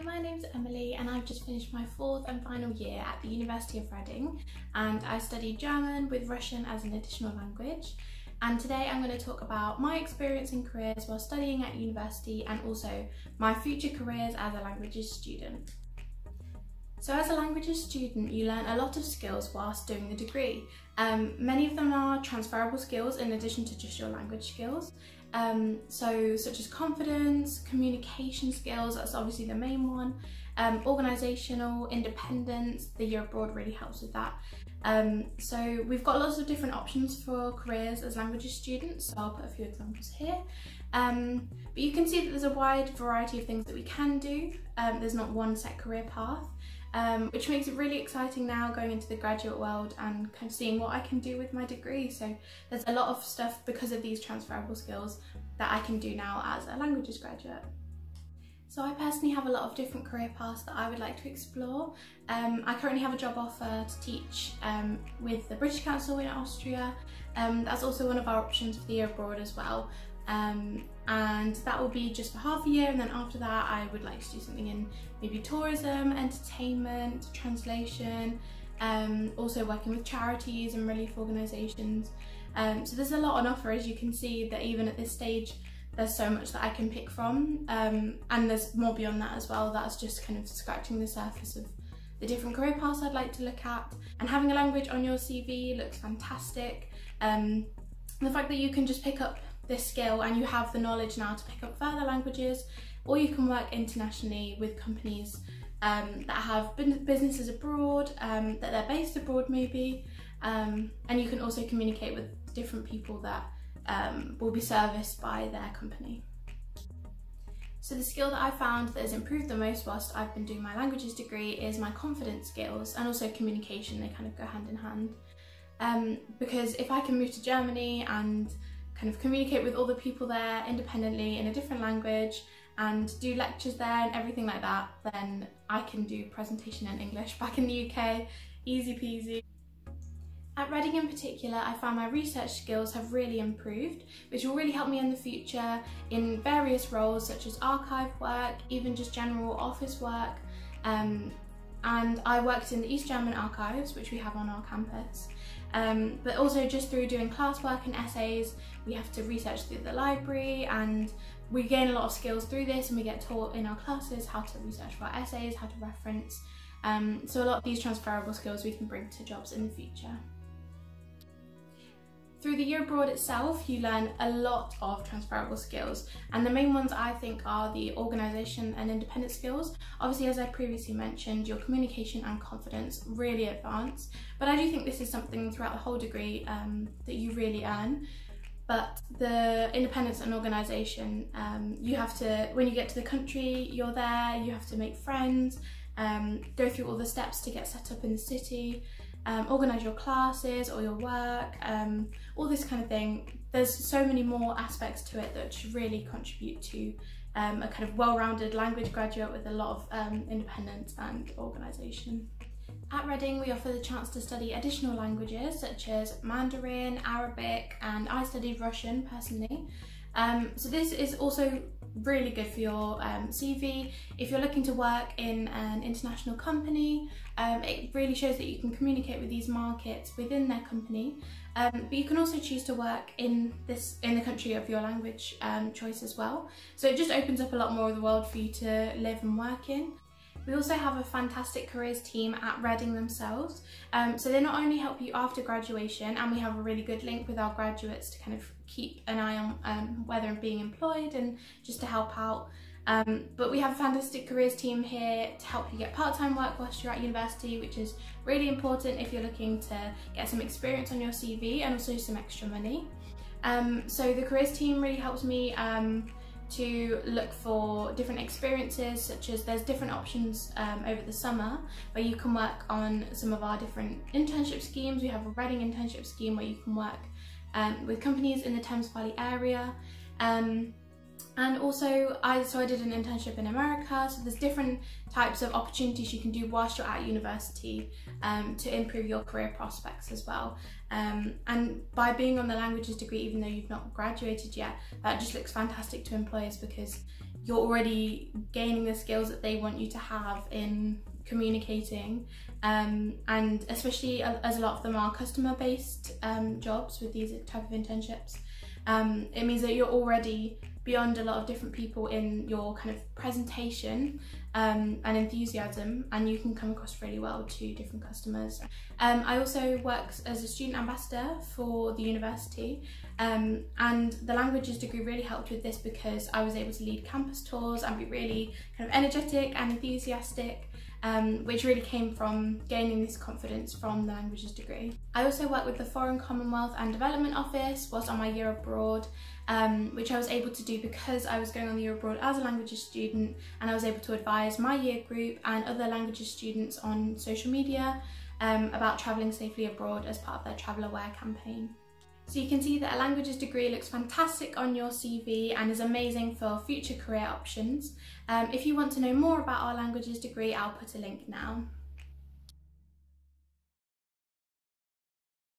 Hi, my name's Emily and I've just finished my fourth and final year at the University of Reading, and I studied German with Russian as an additional language. And today I'm going to talk about my experience and careers while studying at university, and also my future careers as a languages student. So as a languages student, you learn a lot of skills whilst doing the degree. Many of them are transferable skills in addition to just your language skills. Such as confidence, communication skills, that's obviously the main one, organisational, independence, the year abroad really helps with that. So we've got lots of different options for careers as languages students, so I'll put a few examples here. But you can see that there's a wide variety of things that we can do. There's not one set career path, which makes it really exciting now going into the graduate world and kind of seeing what I can do with my degree. So there's a lot of stuff because of these transferable skills that I can do now as a languages graduate. So I personally have a lot of different career paths that I would like to explore. I currently have a job offer to teach with the British Council in Austria. That's also one of our options for the year abroad as well. And that will be just for half a year, and then after that I would like to do something in maybe tourism, entertainment, translation, also working with charities and relief organisations. So there's a lot on offer, as you can see, that even at this stage there's so much that I can pick from, and there's more beyond that as well. That's just kind of scratching the surface of the different career paths I'd like to look at, and having a language on your CV looks fantastic. The fact that you can just pick up this skill and you have the knowledge now to pick up further languages, or you can work internationally with companies that have businesses abroad, that they're based abroad maybe, and you can also communicate with different people that will be serviced by their company. So the skill that I found that has improved the most whilst I've been doing my languages degree is my confidence skills, and also communication. They kind of go hand in hand, because if I can move to Germany and kind of communicate with all the people there independently in a different language and do lectures there and everything like that, then I can do presentation in English back in the UK, easy peasy. At Reading in particular, I found my research skills have really improved, which will really help me in the future in various roles such as archive work, even just general office work. And I worked in the East German archives, which we have on our campus. But also just through doing classwork and essays, we have to research through the library, and we gain a lot of skills through this, and we get taught in our classes how to research for our essays, how to reference. So a lot of these transferable skills we can bring to jobs in the future. Through the year abroad itself, you learn a lot of transferable skills, and the main ones I think are the organisation and independent skills. Obviously, as I previously mentioned, your communication and confidence really advance, but I do think this is something throughout the whole degree that you really earn. But the independence and organisation, you have to, when you get to the country you're there, you have to make friends, go through all the steps to get set up in the city, organise your classes or your work, all this kind of thing. There's so many more aspects to it that should really contribute to a kind of well-rounded language graduate with a lot of independence and organisation. At Reading, we offer the chance to study additional languages such as Mandarin, Arabic, and I studied Russian personally. So this is also really good for your CV. If you're looking to work in an international company, it really shows that you can communicate with these markets within their company, but you can also choose to work in the country of your language choice as well. So it just opens up a lot more of the world for you to live and work in. We also have a fantastic careers team at Reading themselves, so they not only help you after graduation, and we have a really good link with our graduates to kind of keep an eye on whether they're being employed and just to help out, but we have a fantastic careers team here to help you get part-time work whilst you're at university, which is really important if you're looking to get some experience on your CV and also some extra money. So the careers team really helps me to look for different experiences, such as there's different options over the summer where you can work on some of our different internship schemes. We have a Reading internship scheme where you can work with companies in the Thames Valley area, And also, I did an internship in America, so there's different types of opportunities you can do whilst you're at university to improve your career prospects as well. And by being on the languages degree, even though you've not graduated yet, that just looks fantastic to employers because you're already gaining the skills that they want you to have in communicating, and especially as a lot of them are customer-based jobs with these type of internships, it means that you're already beyond a lot of different people in your kind of presentation and enthusiasm, and you can come across really well to different customers. I also work as a student ambassador for the university, and the languages degree really helped with this because I was able to lead campus tours and be really kind of energetic and enthusiastic, which really came from gaining this confidence from the languages degree. I also worked with the Foreign Commonwealth and Development Office whilst on my year abroad, which I was able to do because I was going on the year abroad as a languages student, and I was able to advise my year group and other languages students on social media about travelling safely abroad as part of their Travel Aware campaign. So you can see that a languages degree looks fantastic on your CV and is amazing for future career options. If you want to know more about our languages degree, I'll put a link now.